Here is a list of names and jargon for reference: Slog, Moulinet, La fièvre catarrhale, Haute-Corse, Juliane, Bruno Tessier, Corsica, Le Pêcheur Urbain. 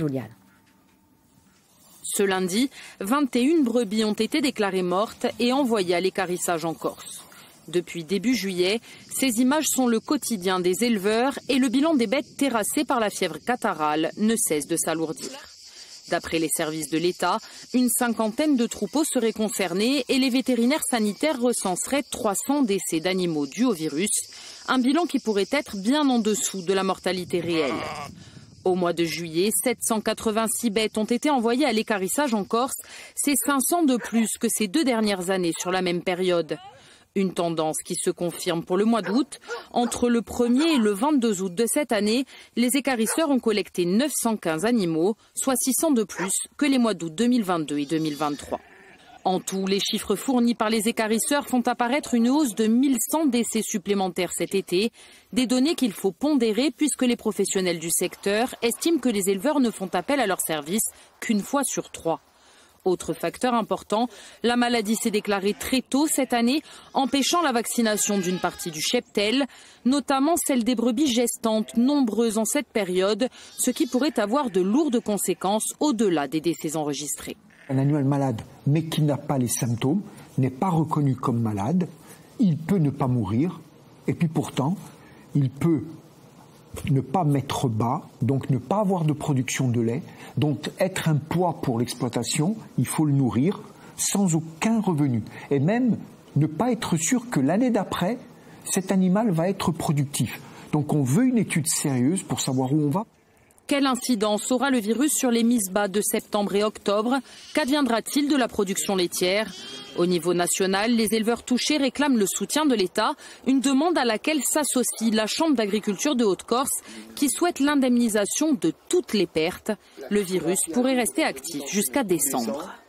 Juliane. Ce lundi, 21 brebis ont été déclarées mortes et envoyées à l'équarrissage en Corse. Depuis début juillet, ces images sont le quotidien des éleveurs et le bilan des bêtes terrassées par la fièvre catarrhale ne cesse de s'alourdir. D'après les services de l'État, une cinquantaine de troupeaux seraient concernés et les vétérinaires sanitaires recenseraient 300 décès d'animaux dus au virus, un bilan qui pourrait être bien en dessous de la mortalité réelle. Au mois de juillet, 786 bêtes ont été envoyées à l'équarrissage en Corse. C'est 500 de plus que ces 2 dernières années sur la même période. Une tendance qui se confirme pour le mois d'août. Entre le 1er et le 22 août de cette année, les équarrisseurs ont collecté 915 animaux, soit 600 de plus que les mois d'août 2022 et 2023. En tout, les chiffres fournis par les équarrisseurs font apparaître une hausse de 1100 décès supplémentaires cet été. Des données qu'il faut pondérer puisque les professionnels du secteur estiment que les éleveurs ne font appel à leurs services qu'une fois sur 3. Autre facteur important, la maladie s'est déclarée très tôt cette année, empêchant la vaccination d'une partie du cheptel, notamment celle des brebis gestantes, nombreuses en cette période, ce qui pourrait avoir de lourdes conséquences au-delà des décès enregistrés. Un animal malade, mais qui n'a pas les symptômes, n'est pas reconnu comme malade, il peut ne pas mourir, et puis pourtant, il peut ne pas mettre bas, donc ne pas avoir de production de lait, donc être un poids pour l'exploitation, il faut le nourrir sans aucun revenu. Et même ne pas être sûr que l'année d'après, cet animal va être productif. Donc on veut une étude sérieuse pour savoir où on va. Quelle incidence aura le virus sur les mises bas de septembre et octobre? Qu'adviendra-t-il de la production laitière? Au niveau national, les éleveurs touchés réclament le soutien de l'État, une demande à laquelle s'associe la Chambre d'agriculture de Haute-Corse qui souhaite l'indemnisation de toutes les pertes. Le virus pourrait rester actif jusqu'à décembre.